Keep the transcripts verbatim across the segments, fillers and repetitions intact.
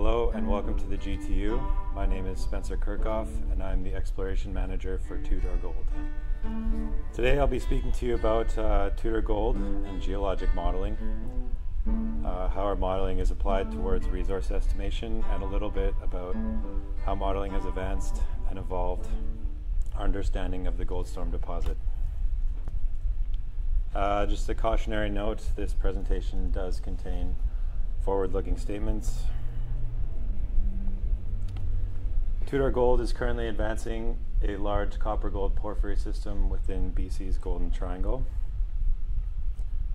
Hello and welcome to the G T U. My name is Spencer Kirchhoff and I'm the Exploration Manager for Tudor Gold. Today I'll be speaking to you about uh, Tudor Gold and geologic modeling, uh, how our modeling is applied towards resource estimation, and a little bit about how modeling has advanced and evolved our understanding of the Goldstorm deposit. Uh, just a cautionary note, this presentation does contain forward-looking statements. Tudor Gold is currently advancing a large copper gold porphyry system within B C's Golden Triangle.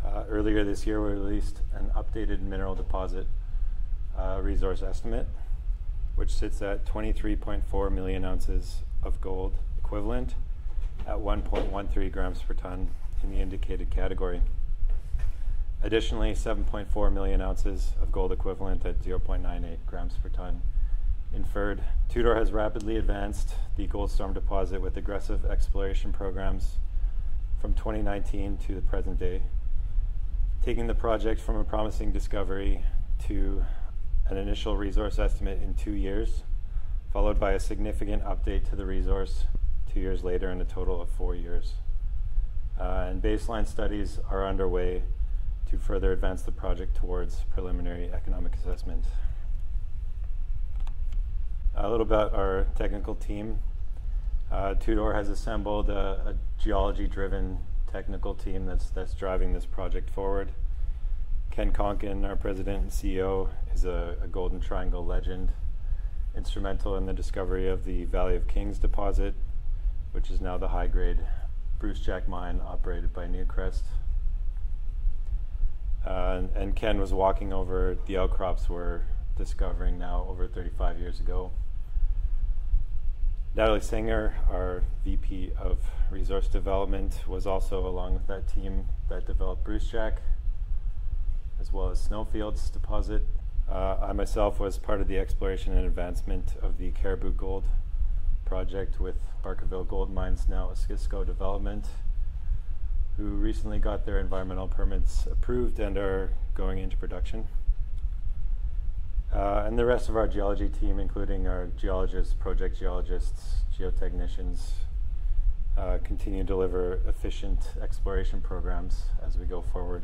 Uh, earlier this year, we released an updated mineral deposit uh, resource estimate, which sits at twenty-three point four million ounces of gold equivalent at one point one three grams per ton in the indicated category. Additionally, seven point four million ounces of gold equivalent at zero point nine eight grams per ton inferred. Tudor has rapidly advanced the Goldstorm deposit with aggressive exploration programs from twenty nineteen to the present day, taking the project from a promising discovery to an initial resource estimate in two years, followed by a significant update to the resource two years later and a total of four years. Uh, and baseline studies are underway to further advance the project towards preliminary economic assessment. A little about our technical team. Uh, Tudor has assembled a, a geology-driven technical team that's, that's driving this project forward. Ken Konkin, our president and C E O, is a, a Golden Triangle legend, instrumental in the discovery of the Valley of Kings deposit, which is now the high-grade Brucejack Mine operated by Newcrest. Uh, and, and Ken was walking over the outcrops we're discovering now over thirty-five years ago. Natalie Singer, our V P of Resource Development, was also along with that team that developed Brucejack, as well as Snowfields deposit. Uh, I myself was part of the exploration and advancement of the Caribou Gold project with Barkerville Gold Mines, now Skisco Development, who recently got their environmental permits approved and are going into production. Uh, and the rest of our geology team, including our geologists, project geologists, geotechnicians, uh, continue to deliver efficient exploration programs as we go forward.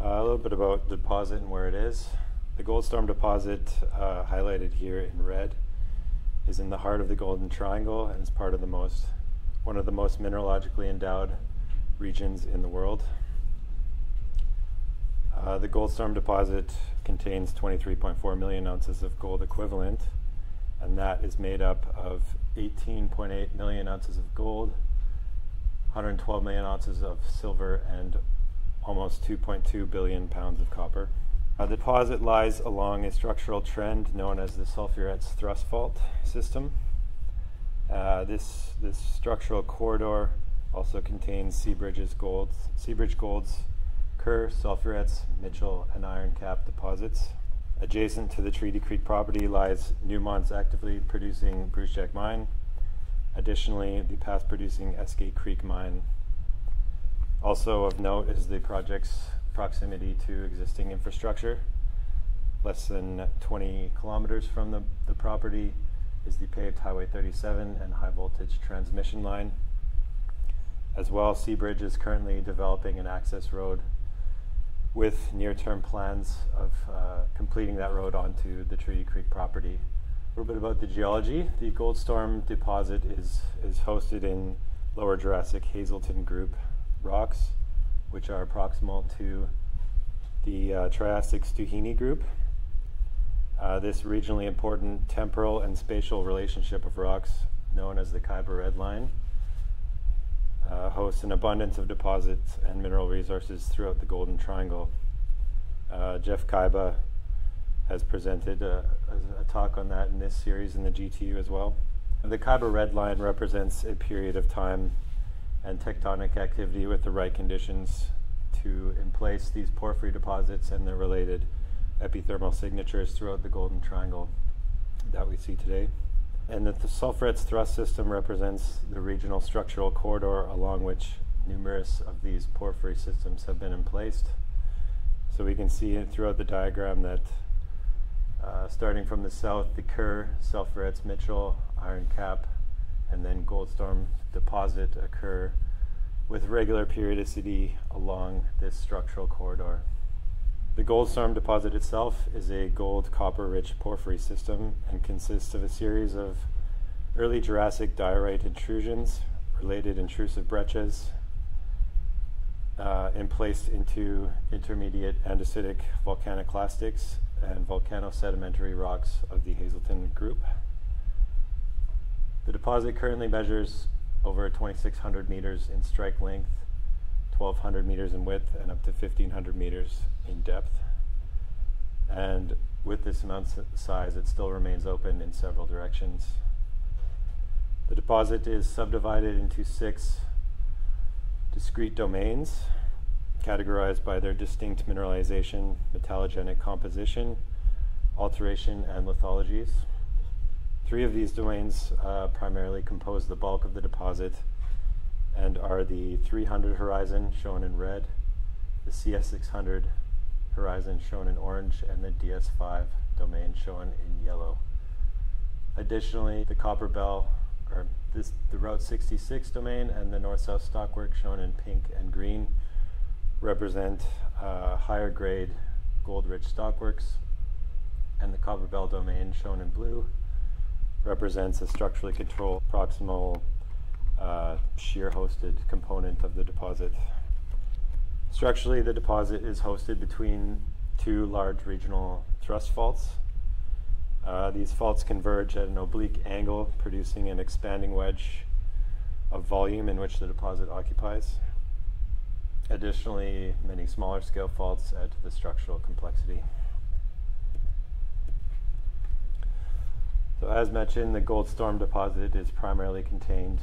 Uh, a little bit about the deposit and where it is. The Goldstorm deposit, uh, highlighted here in red, is in the heart of the Golden Triangle and is part of the most, one of the most mineralogically endowed regions in the world. Uh, the Goldstorm deposit contains twenty-three point four million ounces of gold equivalent, and that is made up of eighteen point eight million ounces of gold, one hundred twelve million ounces of silver, and almost two point two billion pounds of copper. Uh, the deposit lies along a structural trend known as the Sulphurets Thrust Fault System. Uh, this, this structural corridor also contains Seabridge's Golds, Seabridge Gold's Kerr, Sulfuretts, Mitchell, and Iron Cap deposits. Adjacent to the Treaty Creek property lies Newmont's actively producing Brucejack Mine. Additionally, the past producing Escape Creek Mine. Also of note is the project's proximity to existing infrastructure. Less than twenty kilometers from the, the property is the paved Highway thirty-seven and high voltage transmission line. As well, Seabridge is currently developing an access road with near-term plans of uh, completing that road onto the Treaty Creek property. A little bit about the geology. The Goldstorm deposit is, is hosted in Lower Jurassic Hazleton Group rocks, which are proximal to the uh, Triassic Stuhini group. Uh, this regionally important temporal and spatial relationship of rocks, known as the Kyba Red Line, Uh, hosts an abundance of deposits and mineral resources throughout the Golden Triangle. Uh, Jeff Kyba has presented a, a, a talk on that in this series in the G T U as well. The Kyba Red Line represents a period of time and tectonic activity with the right conditions to emplace these porphyry deposits and their related epithermal signatures throughout the Golden Triangle that we see today. And that the Sulfuretts thrust system represents the regional structural corridor along which numerous of these porphyry systems have been emplaced. So we can see it throughout the diagram that uh, starting from the south, the Kerr, Sulfuretts, Mitchell, Iron Cap, and then Goldstorm deposit occur with regular periodicity along this structural corridor. The Goldstorm deposit itself is a gold-copper-rich porphyry system and consists of a series of early Jurassic diorite intrusions, related intrusive breccias, uh, and placed into intermediate andesitic volcanoclastics and volcanosedimentary rocks of the Hazleton Group. The deposit currently measures over twenty-six hundred meters in strike length, twelve hundred meters in width, and up to fifteen hundred meters in depth. And with this amount of size, it still remains open in several directions. The deposit is subdivided into six discrete domains, categorized by their distinct mineralization, metallogenic composition, alteration, and lithologies. Three of these domains uh, primarily compose the bulk of the deposit and are the three hundred horizon, shown in red, the C S six hundred horizon, shown in orange, and the D S five domain, shown in yellow. Additionally, the Copper Bell, or this, the Route sixty-six domain, and the North South Stockwork, shown in pink and green, represent uh, higher grade gold-rich stockworks, and the Copper Bell domain, shown in blue, represents a structurally controlled proximal uh, shear-hosted component of the deposit. Structurally, the deposit is hosted between two large regional thrust faults. Uh, these faults converge at an oblique angle, producing an expanding wedge of volume in which the deposit occupies. Additionally, many smaller scale faults add to the structural complexity. So as mentioned, the Goldstorm deposit is primarily contained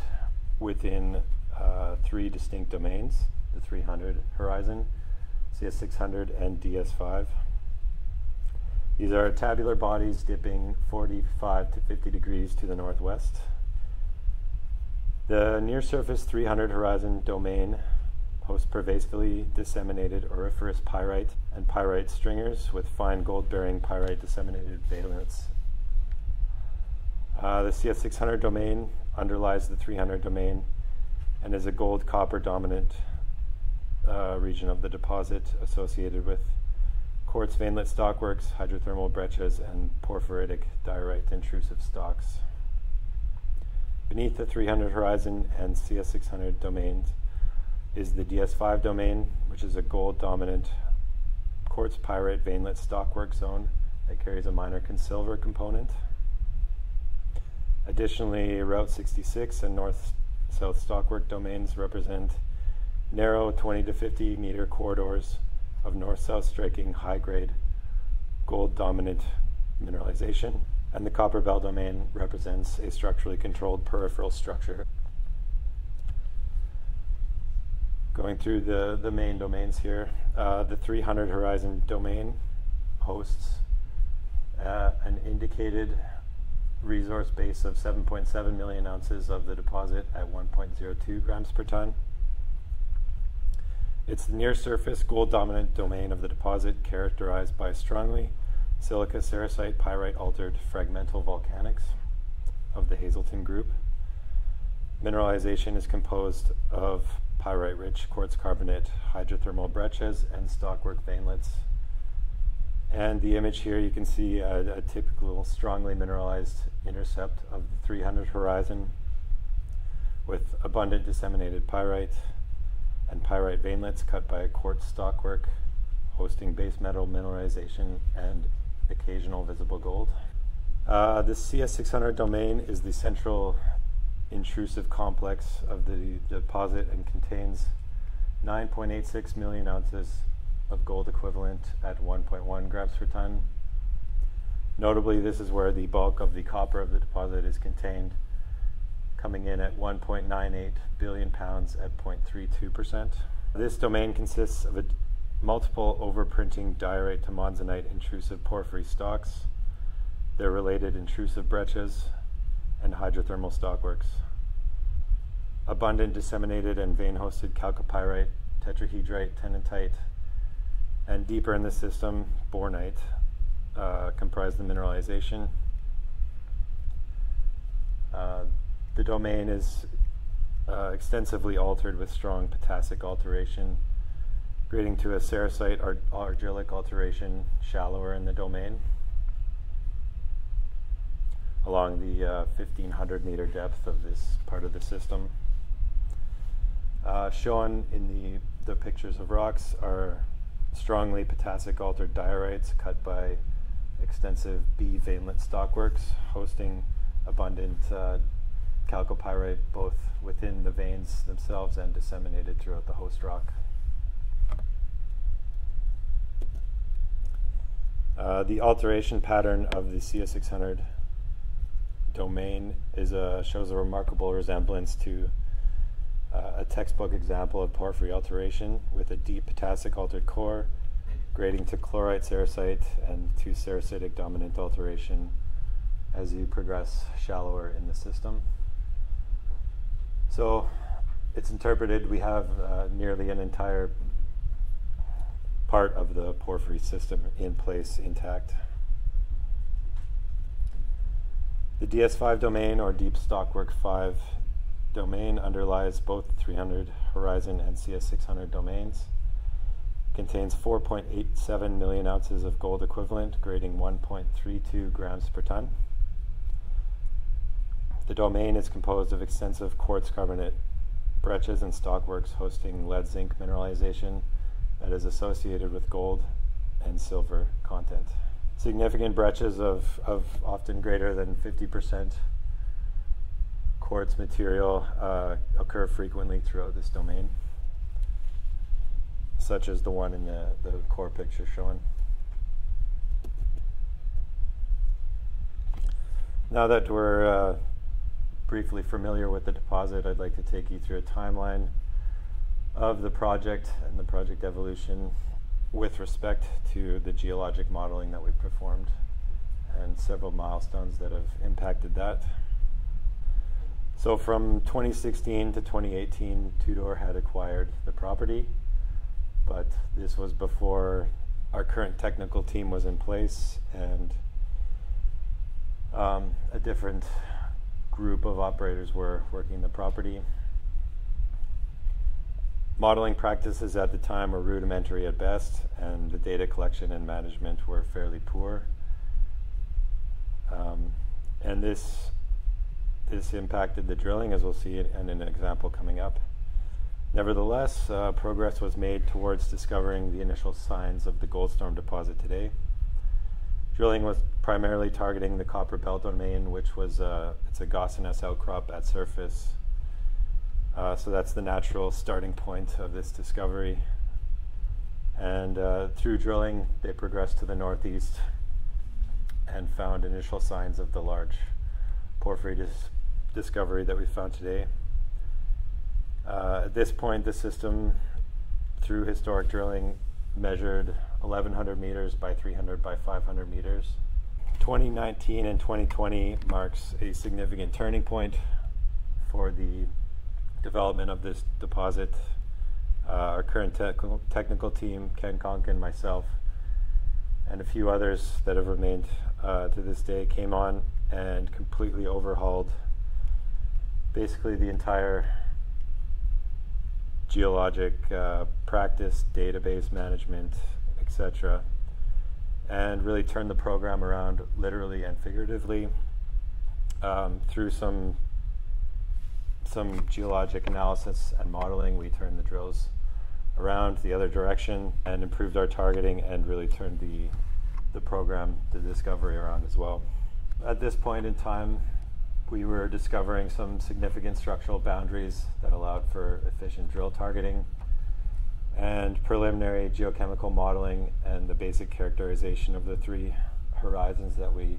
within uh, three distinct domains, the three hundred horizon, C S six hundred, and D S five. These are tabular bodies dipping forty-five to fifty degrees to the northwest. The near-surface three hundred horizon domain hosts pervasively disseminated auriferous pyrite and pyrite stringers with fine gold-bearing pyrite disseminated valence. Uh, the C S six hundred domain underlies the three hundred domain and is a gold-copper dominant uh, region of the deposit associated with quartz veinlet stockworks, hydrothermal breccias, and porphyritic diorite intrusive stocks. Beneath the three hundred horizon and C S six hundred domains is the D S five domain, which is a gold-dominant quartz pyrite veinlet stockwork zone that carries a minor consilver component. Additionally, Route sixty-six and North-South Stockwork domains represent narrow twenty to fifty meter corridors of north-south striking high-grade gold-dominant mineralization, and the Copper Bell domain represents a structurally controlled peripheral structure. Going through the, the main domains here, uh, the three hundred horizon domain hosts uh, an indicated resource base of seven point seven million ounces of the deposit at one point zero two grams per ton. It's the near-surface gold-dominant domain of the deposit, characterized by strongly silica sericite pyrite-altered fragmental volcanics of the Hazleton Group. Mineralization is composed of pyrite-rich quartz carbonate hydrothermal breccias and stockwork veinlets. And the image here, you can see a, a typical strongly mineralized intercept of the three hundred horizon with abundant disseminated pyrite and pyrite veinlets cut by a quartz stockwork hosting base metal mineralization and occasional visible gold. Uh, the C S six hundred domain is the central intrusive complex of the deposit and contains nine point eight six million ounces of gold equivalent at one point one grams per ton. Notably, this is where the bulk of the copper of the deposit is contained, coming in at one point nine eight billion pounds at zero point three two percent. This domain consists of a multiple overprinting diorite to monzonite intrusive porphyry stocks, their related intrusive breccias, and hydrothermal stockworks. Abundant disseminated and vein-hosted chalcopyrite, tetrahedrite, tenantite, and deeper in the system, bornite uh, comprised the mineralization. Uh, the domain is uh, extensively altered with strong potassic alteration, grading to a sericite or argillic alteration shallower in the domain along the uh, fifteen hundred meter depth of this part of the system. Uh, shown in the, the pictures of rocks are strongly potassic altered diorites cut by extensive B veinlet stockworks hosting abundant uh, chalcopyrite both within the veins themselves and disseminated throughout the host rock. Uh, the alteration pattern of the C S six hundred domain is a, shows a remarkable resemblance to uh, a textbook example of porphyry alteration with a deep potassic altered core grading to chlorite sericite and to sericitic dominant alteration as you progress shallower in the system. So it's interpreted we have uh, nearly an entire part of the porphyry system in place intact. The D S five domain, or Deep Stockwork five domain, underlies both three hundred Horizon and C S six hundred domains. Contains four point eight seven million ounces of gold equivalent, grading one point three two grams per ton. The domain is composed of extensive quartz carbonate breccias and stockworks hosting lead zinc mineralization that is associated with gold and silver content. Significant breccias of, of often greater than fifty percent quartz material uh, occur frequently throughout this domain, such as the one in the, the core picture shown. Now that we're uh, briefly familiar with the deposit, I'd like to take you through a timeline of the project and the project evolution with respect to the geologic modeling that we performed and several milestones that have impacted that. So from twenty sixteen to twenty eighteen, Tudor had acquired the property, but this was before our current technical team was in place, and um, a different group of operators were working the property. Modeling practices at the time were rudimentary at best, and the data collection and management were fairly poor. Um, and this, this impacted the drilling, as we'll see in, in an example coming up. Nevertheless, uh, progress was made towards discovering the initial signs of the Goldstorm deposit today. Drilling was primarily targeting the Copper Bell domain, which was uh, it's a gossiness outcrop at surface. Uh, so that's the natural starting point of this discovery. And uh, through drilling, they progressed to the northeast and found initial signs of the large porphyry dis discovery that we found today. Uh, at this point, the system, through historic drilling, measured eleven hundred meters by three hundred by five hundred meters. twenty nineteen and twenty twenty marks a significant turning point for the development of this deposit. Uh, our current te technical team, Ken Konkin, myself, and a few others that have remained uh, to this day, came on and completely overhauled basically the entire geologic uh, practice, database management, et cetera, and really turned the program around literally and figuratively um, through some some geologic analysis and modeling. We turned the drills around the other direction and improved our targeting and really turned the, the program, the discovery, around as well. At this point in time, we were discovering some significant structural boundaries that allowed for efficient drill targeting, and preliminary geochemical modeling and the basic characterization of the three horizons that we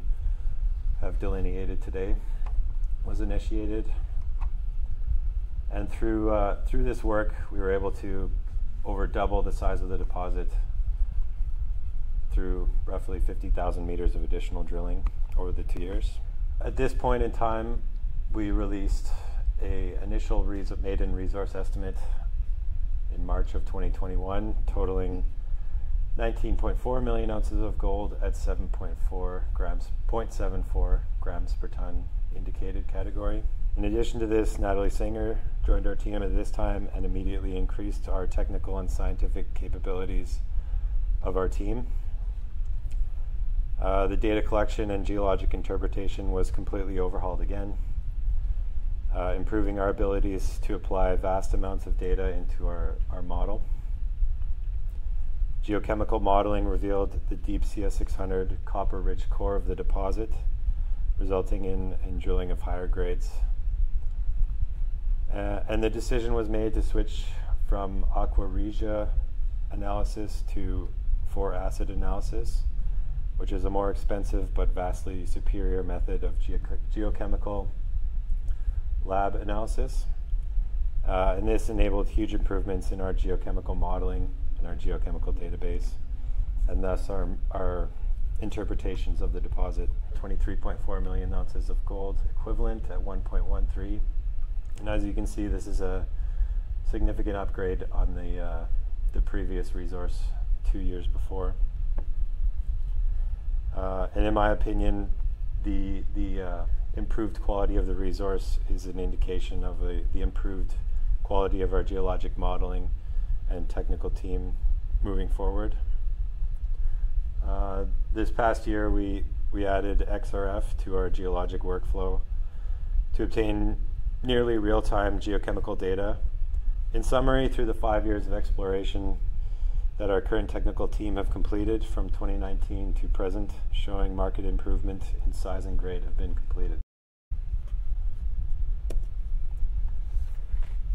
have delineated today was initiated. And through, uh, through this work, we were able to over double the size of the deposit through roughly fifty thousand meters of additional drilling over the two years. At this point in time, we released an initial res maiden resource estimate in March of twenty twenty-one, totaling nineteen point four million ounces of gold at seven point four grams, zero point seven four grams per ton indicated category. In addition to this, Natalie Singer joined our team at this time and immediately increased our technical and scientific capabilities of our team. Uh, the data collection and geologic interpretation was completely overhauled again, uh, improving our abilities to apply vast amounts of data into our, our model. Geochemical modeling revealed the deep C S six hundred copper-rich core of the deposit, resulting in, in drilling of higher grades. Uh, and the decision was made to switch from aqua regia analysis to four acid analysis, which is a more expensive but vastly superior method of ge geochemical lab analysis. Uh, and this enabled huge improvements in our geochemical modeling and our geochemical database, and thus our, our interpretations of the deposit. twenty-three point four million ounces of gold equivalent at one point one three. And as you can see, this is a significant upgrade on the, uh, the previous resource two years before. Uh, and in my opinion, the, the uh, improved quality of the resource is an indication of the, the improved quality of our geologic modeling and technical team moving forward. Uh, this past year, we, we added X R F to our geologic workflow to obtain nearly real-time geochemical data. In summary, through the five years of exploration that our current technical team have completed from twenty nineteen to present, showing market improvement in size and grade have been completed.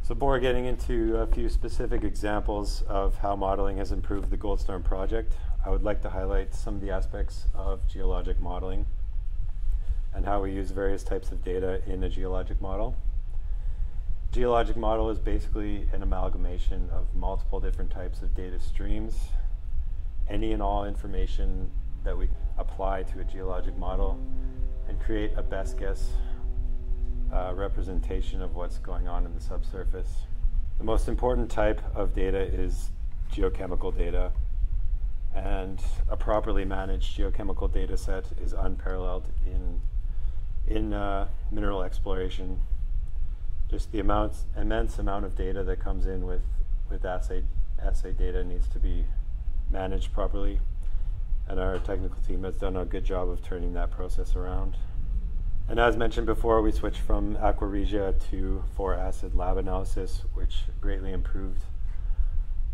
So before getting into a few specific examples of how modeling has improved the Goldstorm project, I would like to highlight some of the aspects of geologic modeling and how we use various types of data in a geologic model. Geologic model is basically an amalgamation of multiple different types of data streams. Any and all information that we apply to a geologic model and create a best guess uh, representation of what's going on in the subsurface. The most important type of data is geochemical data, and a properly managed geochemical data set is unparalleled in, in uh, mineral exploration. Just the amounts, immense amount of data that comes in with, with assay, assay data needs to be managed properly, and our technical team has done a good job of turning that process around. And as mentioned before, we switched from aqua regia to four acid lab analysis, which greatly improved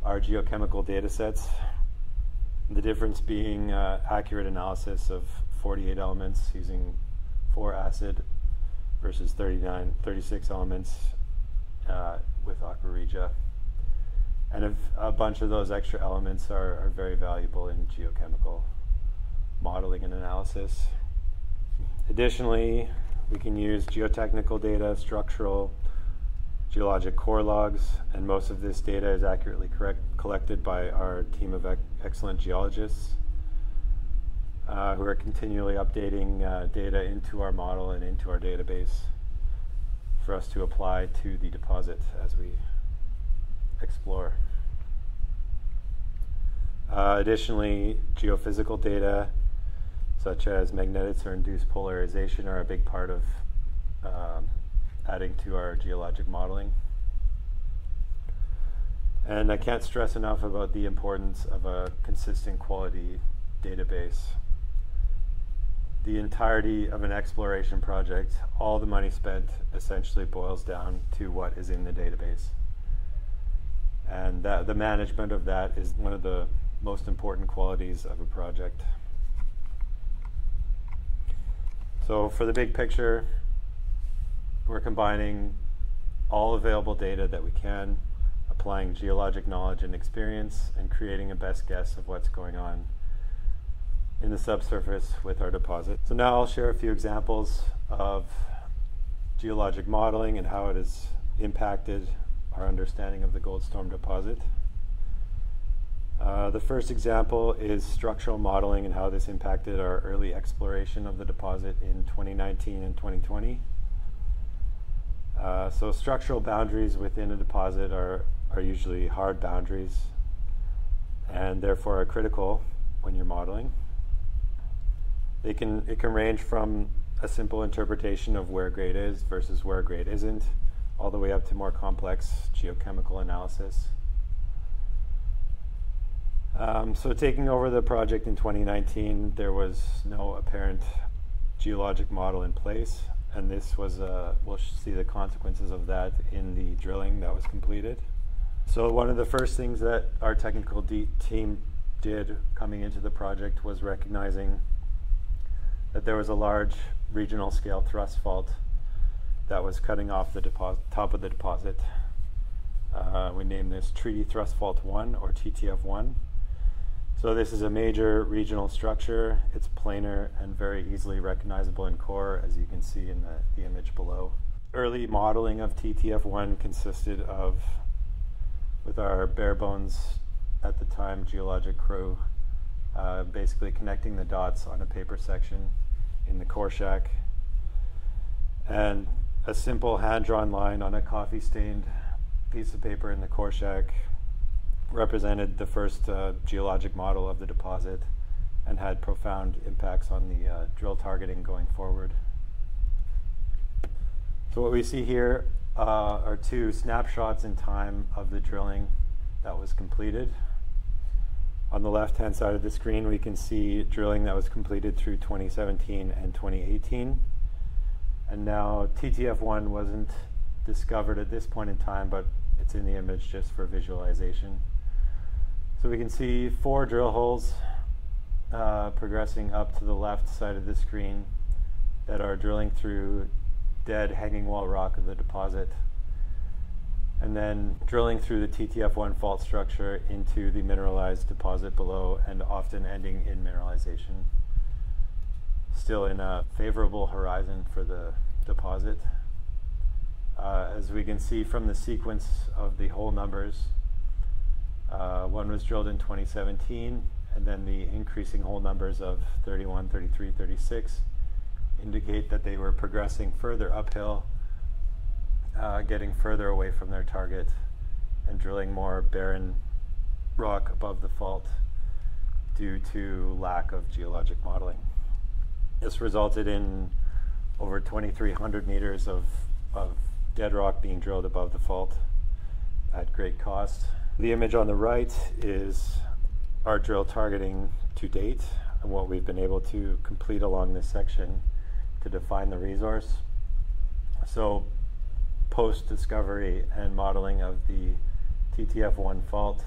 our geochemical data sets. The difference being uh, accurate analysis of forty-eight elements using four acid versus thirty-nine, thirty-six elements uh, with aqua regia. And if a bunch of those extra elements are, are very valuable in geochemical modeling and analysis. Additionally, we can use geotechnical data, structural, geologic core logs, and most of this data is accurately correct, collected by our team of ec excellent geologists Uh, who are continually updating uh, data into our model and into our database for us to apply to the deposit as we explore. Uh, additionally, geophysical data such as magnetics or induced polarization are a big part of um, adding to our geologic modeling. And I can't stress enough about the importance of a consistent quality database. The entirety of an exploration project, all the money spent essentially boils down to what is in the database. And that, the management of that is one of the most important qualities of a project. So for the big picture, we're combining all available data that we can, applying geologic knowledge and experience, and creating a best guess of what's going on in the subsurface with our deposit. So now I'll share a few examples of geologic modeling and how it has impacted our understanding of the Goldstorm deposit. Uh, the first example is structural modeling and how this impacted our early exploration of the deposit in twenty nineteen and twenty twenty. Uh, so structural boundaries within a deposit are, are usually hard boundaries, and and therefore are critical when you're modeling. They can, it can range from a simple interpretation of where grade is versus where grade isn't, all the way up to more complex geochemical analysis. Um, so taking over the project in twenty nineteen, there was no apparent geologic model in place, and this was, uh, we'll see the consequences of that in the drilling that was completed. So one of the first things that our technical de- team did coming into the project was recognizing that there was a large regional scale thrust fault that was cutting off the top of the deposit. Uh, we named this Treaty Thrust Fault one, or T T F one. So this is a major regional structure. It's planar and very easily recognizable in core, as you can see in the, the image below. Early modeling of T T F one consisted of, with our bare bones at the time geologic crew, uh, basically connecting the dots on a paper section in the core shack, and a simple hand-drawn line on a coffee-stained piece of paper in the core shack represented the first uh, geologic model of the deposit and had profound impacts on the uh, drill targeting going forward. So what we see here uh, are two snapshots in time of the drilling that was completed. On the left-hand side of the screen, we can see drilling that was completed through twenty seventeen and twenty eighteen. And now T T F one wasn't discovered at this point in time, but it's in the image just for visualization. So we can see four drill holes uh, progressing up to the left side of the screen that are drilling through dead hanging wall rock of the deposit, and then drilling through the T T F one fault structure into the mineralized deposit below, and often ending in mineralization, still in a favorable horizon for the deposit. Uh, as we can see from the sequence of the hole numbers, uh, one was drilled in twenty seventeen, and then the increasing hole numbers of thirty-one, thirty-three, thirty-six indicate that they were progressing further uphill, uh, getting further away from their target and drilling more barren rock above the fault due to lack of geologic modeling. This resulted in over twenty-three hundred meters of, of dead rock being drilled above the fault at great cost. The image on the right is our drill targeting to date and what we've been able to complete along this section to define the resource. So post-discovery and modeling of the T T F one fault,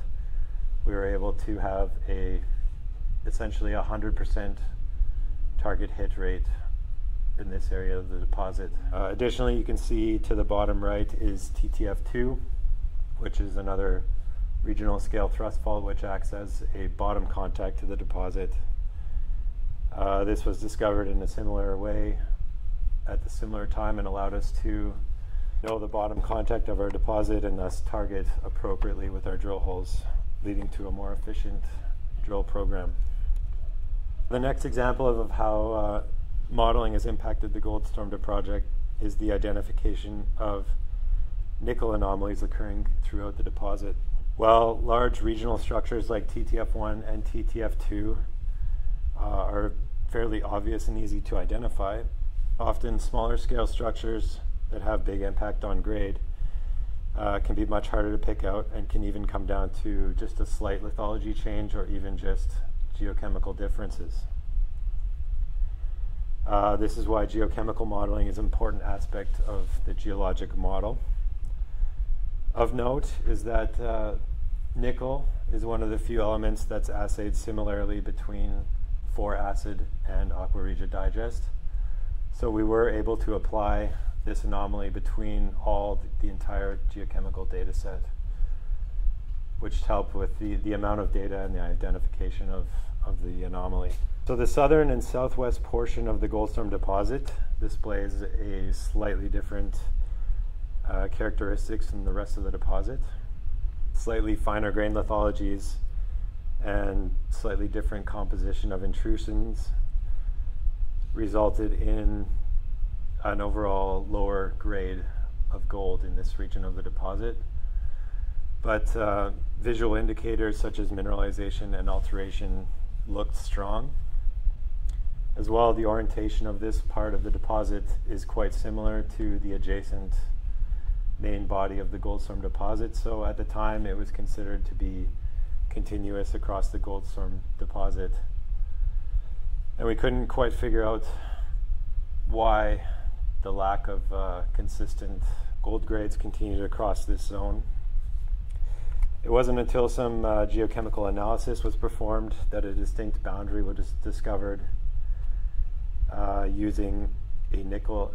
we were able to have a essentially one hundred percent target hit rate in this area of the deposit. Uh, additionally, you can see to the bottom right is T T F two, which is another regional scale thrust fault which acts as a bottom contact to the deposit. Uh, this was discovered in a similar way at the similar time and allowed us to know the bottom contact of our deposit and thus target appropriately with our drill holes, leading to a more efficient drill program. The next example of how uh, modeling has impacted the Goldstorm project is the identification of nickel anomalies occurring throughout the deposit. While large regional structures like T T F one and T T F two uh, are fairly obvious and easy to identify, often smaller scale structures that have big impact on grade uh, can be much harder to pick out and can even come down to just a slight lithology change or even just geochemical differences. Uh, this is why geochemical modeling is an important aspect of the geologic model. Of note is that uh, nickel is one of the few elements that's assayed similarly between four acid and aqua regia digest. So we were able to apply this anomaly between all th the entire geochemical data set, which helped with the, the amount of data and the identification of, of the anomaly. So the southern and southwest portion of the Goldstorm deposit displays a slightly different uh, characteristics than the rest of the deposit. Slightly finer grain lithologies and slightly different composition of intrusions resulted in an overall lower grade of gold in this region of the deposit. But uh, visual indicators such as mineralization and alteration looked strong. As well, the orientation of this part of the deposit is quite similar to the adjacent main body of the Goldstorm deposit, so at the time it was considered to be continuous across the Goldstorm deposit. And we couldn't quite figure out why the lack of uh, consistent gold grades continued across this zone. It wasn't until some uh, geochemical analysis was performed that a distinct boundary was discovered uh, using a nickel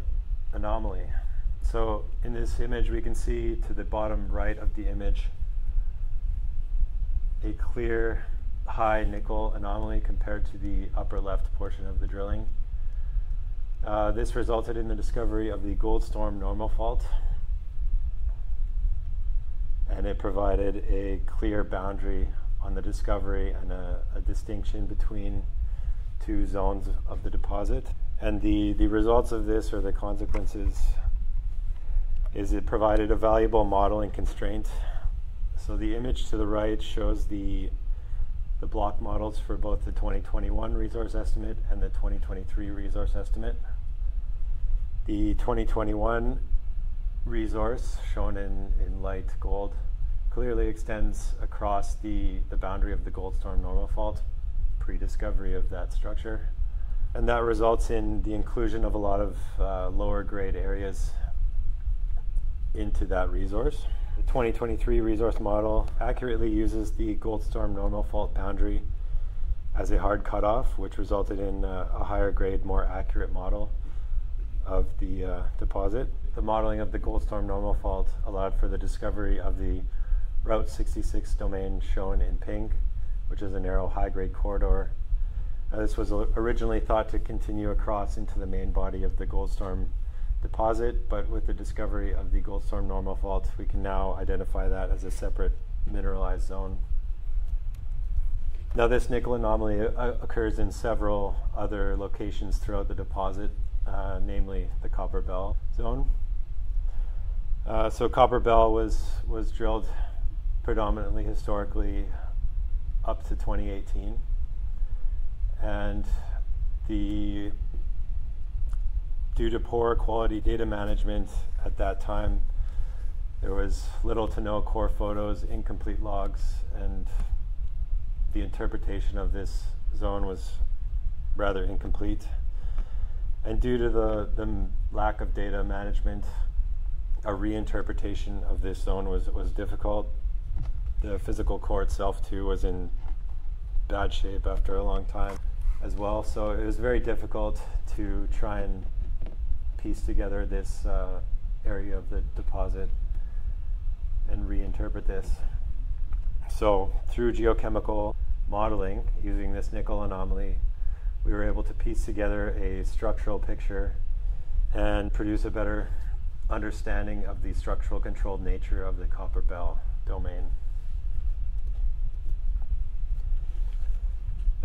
anomaly. So in this image we can see to the bottom right of the image a clear high nickel anomaly compared to the upper left portion of the drilling. Uh, this resulted in the discovery of the Goldstorm Normal Fault, and it provided a clear boundary on the discovery and a, a distinction between two zones of the deposit. And the, the results of this, or the consequences, is it provided a valuable modeling constraint. So the image to the right shows the, the block models for both the twenty twenty-one resource estimate and the twenty twenty-three resource estimate. The twenty twenty-one resource, shown in, in light gold, clearly extends across the, the boundary of the Goldstorm Normal Fault, pre-discovery of that structure. And that results in the inclusion of a lot of uh, lower grade areas into that resource. The twenty twenty-three resource model accurately uses the Goldstorm Normal Fault boundary as a hard cutoff, which resulted in uh, a higher grade, more accurate model of the uh, deposit. The modeling of the Goldstorm Normal Fault allowed for the discovery of the Route sixty-six domain shown in pink, which is a narrow high-grade corridor. Uh, this was originally thought to continue across into the main body of the Goldstorm deposit, but with the discovery of the Goldstorm Normal Fault, we can now identify that as a separate mineralized zone. Now, this nickel anomaly uh, occurs in several other locations throughout the deposit, uh, namely the Copper Bell zone. Uh, so Copper Bell was, was drilled predominantly historically up to twenty eighteen, and the due to poor quality data management at that time, there was little to no core photos, incomplete logs, and the interpretation of this zone was rather incomplete. And due to the, the lack of data management, a reinterpretation of this zone was, was difficult. The physical core itself too was in bad shape after a long time as well, so it was very difficult to try and piece together this uh, area of the deposit and reinterpret this. So through geochemical modeling using this nickel anomaly, we were able to piece together a structural picture and produce a better understanding of the structural controlled nature of the Copper Bell domain.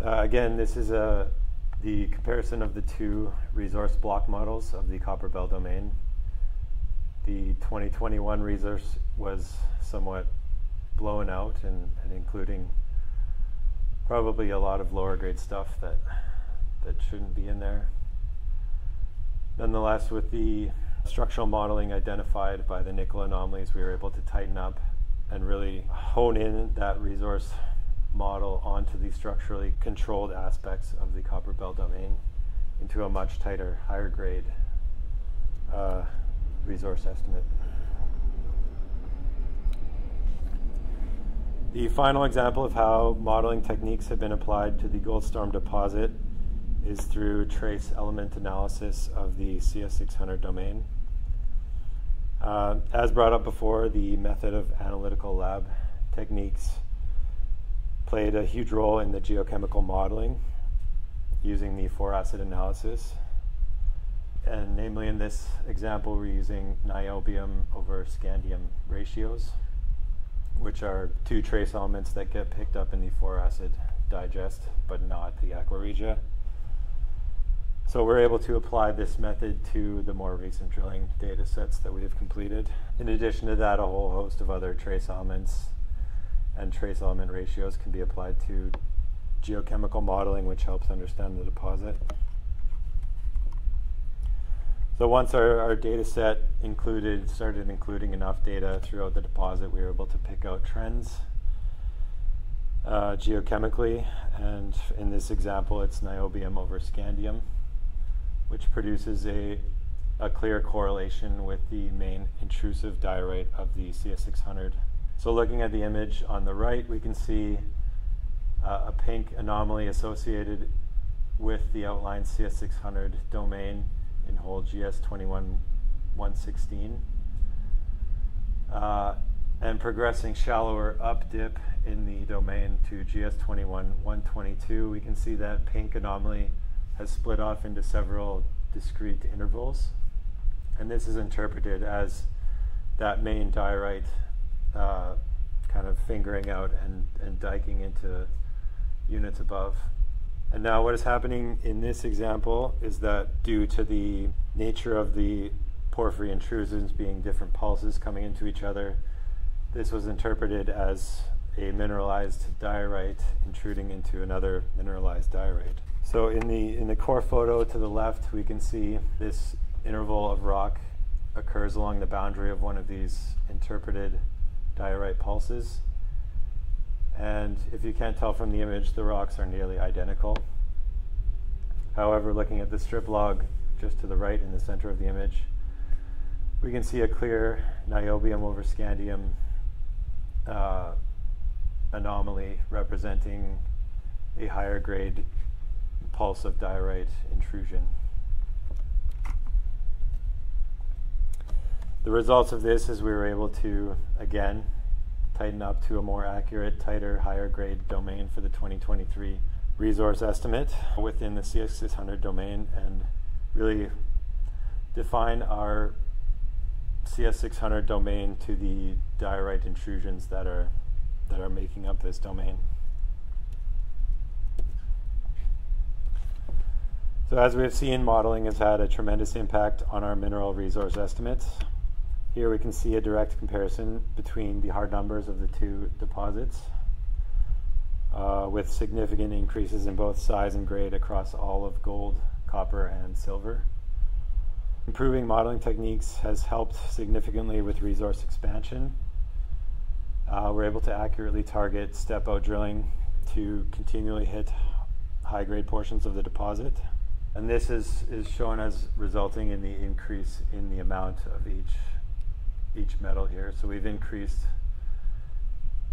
Uh, again, this is a the comparison of the two resource block models of the Copper Bell domain. The twenty twenty-one resource was somewhat blown out and, and including probably a lot of lower grade stuff that, that shouldn't be in there. Nonetheless, with the structural modeling identified by the nickel anomalies, we were able to tighten up and really hone in that resource model onto the structurally controlled aspects of the Copper Bell domain into a much tighter, higher grade uh, resource estimate. The final example of how modeling techniques have been applied to the Goldstorm deposit is through trace element analysis of the C S six hundred domain. Uh, as brought up before, the method of analytical lab techniques played a huge role in the geochemical modeling using the four-acid analysis. And namely in this example, we're using niobium over scandium ratios, which are two trace elements that get picked up in the four-acid digest, but not the aqua regia. So we're able to apply this method to the more recent drilling data sets that we have completed. In addition to that, a whole host of other trace elements and trace element ratios can be applied to geochemical modeling, which helps understand the deposit. So once our, our data set included, started including enough data throughout the deposit, we were able to pick out trends uh, geochemically. And in this example, it's niobium over scandium, which produces a, a clear correlation with the main intrusive diorite of the C S six hundred. So looking at the image on the right, we can see uh, a pink anomaly associated with the outlined C S six hundred domain in hole G S two one one one six, uh, and progressing shallower up dip in the domain to G S two one one two two, we can see that pink anomaly has split off into several discrete intervals, and this is interpreted as that main diorite uh, kind of fingering out and, and diking into units above. And now what is happening in this example is that due to the nature of the porphyry intrusions being different pulses coming into each other, this was interpreted as a mineralized diorite intruding into another mineralized diorite. So in the, in the core photo to the left, we can see this interval of rock occurs along the boundary of one of these interpreted diorite pulses. And if you can't tell from the image, the rocks are nearly identical. However, looking at the strip log just to the right in the center of the image, we can see a clear niobium over scandium uh, anomaly representing a higher grade pulse of diorite intrusion. The results of this is we were able to, again, tighten up to a more accurate, tighter, higher grade domain for the twenty twenty-three resource estimate within the C S six hundred domain, and really define our C S six hundred domain to the diorite intrusions that are that are making up this domain. So as we have seen, modeling has had a tremendous impact on our mineral resource estimates. Here we can see a direct comparison between the hard numbers of the two deposits, uh, with significant increases in both size and grade across all of gold, copper, and silver. Improving modeling techniques has helped significantly with resource expansion. Uh, we're able to accurately target step-out drilling to continually hit high-grade portions of the deposit. And this is, is shown as resulting in the increase in the amount of each each metal here. So we've increased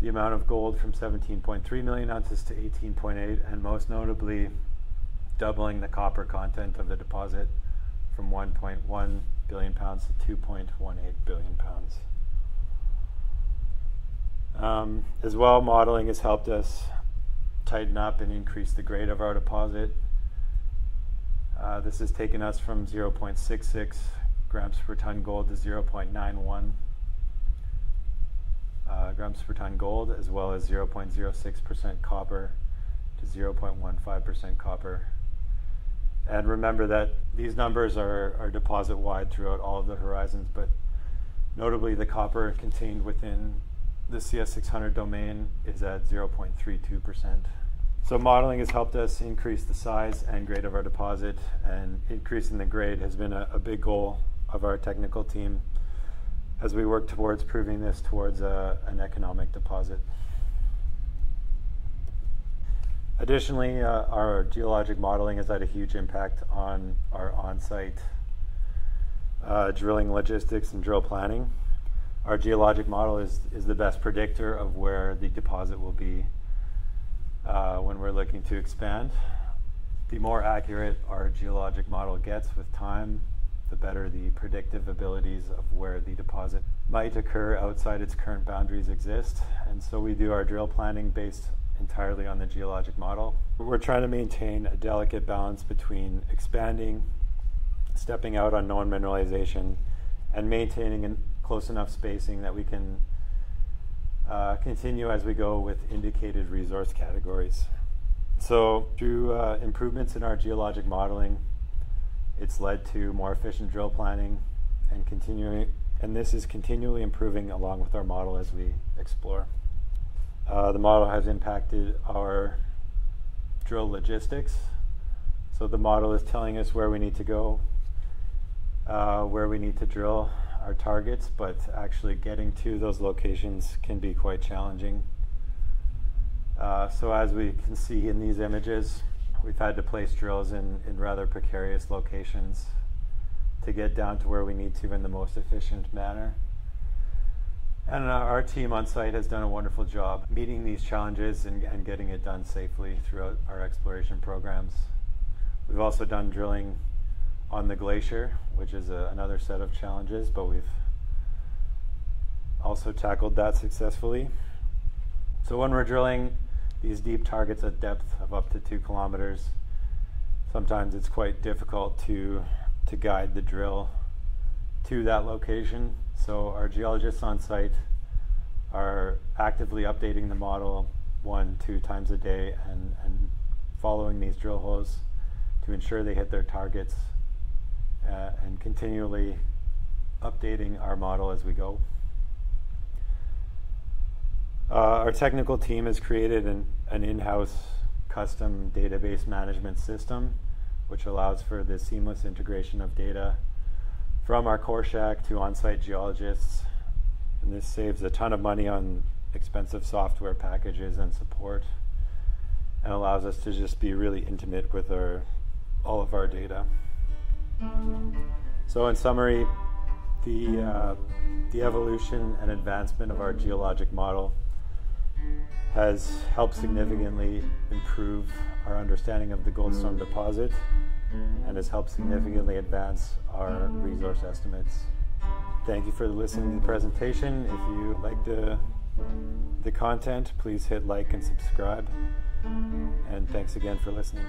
the amount of gold from seventeen point three million ounces to eighteen point eight, and most notably doubling the copper content of the deposit from one point one billion pounds to two point one eight billion pounds. Um, as well, modeling has helped us tighten up and increase the grade of our deposit. Uh, this has taken us from zero point six six grams per ton gold to zero point nine one uh, grams per ton gold, as well as zero point zero six percent copper to zero point one five percent copper. And remember that these numbers are, are deposit wide throughout all of the horizons, but notably the copper contained within the C S six hundred domain is at zero point three two percent. So modeling has helped us increase the size and grade of our deposit, and increasing the grade has been a, a big goal of our technical team as we work towards proving this towards a, an economic deposit. Additionally, uh, our geologic modeling has had a huge impact on our on-site uh, drilling logistics and drill planning. Our geologic model is, is the best predictor of where the deposit will be uh, when we're looking to expand. The more accurate our geologic model gets with time, the better the predictive abilities of where the deposit might occur outside its current boundaries exist. And so we do our drill planning based entirely on the geologic model. We're trying to maintain a delicate balance between expanding, stepping out on known mineralization, and maintaining an close enough spacing that we can uh, continue as we go with indicated resource categories. So through uh, improvements in our geologic modeling, It's led to more efficient drill planning and continuing, and this is continually improving along with our model as we explore. Uh, the model has impacted our drill logistics. So the model is telling us where we need to go, uh, where we need to drill our targets, but actually getting to those locations can be quite challenging. Uh, so as we can see in these images, we've had to place drills in, in rather precarious locations to get down to where we need to in the most efficient manner. And our team on site has done a wonderful job meeting these challenges and, and getting it done safely throughout our exploration programs. We've also done drilling on the glacier, which is a, another set of challenges, but we've also tackled that successfully. So when we're drilling these deep targets at depth of up to two kilometers, sometimes it's quite difficult to, to guide the drill to that location. So our geologists on site are actively updating the model one, two times a day and, and following these drill holes to ensure they hit their targets uh, and continually updating our model as we go. Uh, our technical team has created an, an in-house custom database management system which allows for the seamless integration of data from our core shack to on-site geologists, and this saves a ton of money on expensive software packages and support, and allows us to just be really intimate with our, all of our data. So in summary, the, uh, the evolution and advancement of our geologic model has helped significantly improve our understanding of the Goldstorm deposit, and has helped significantly advance our resource estimates. Thank you for listening to the presentation. If you like the, the content, please hit like and subscribe. And thanks again for listening.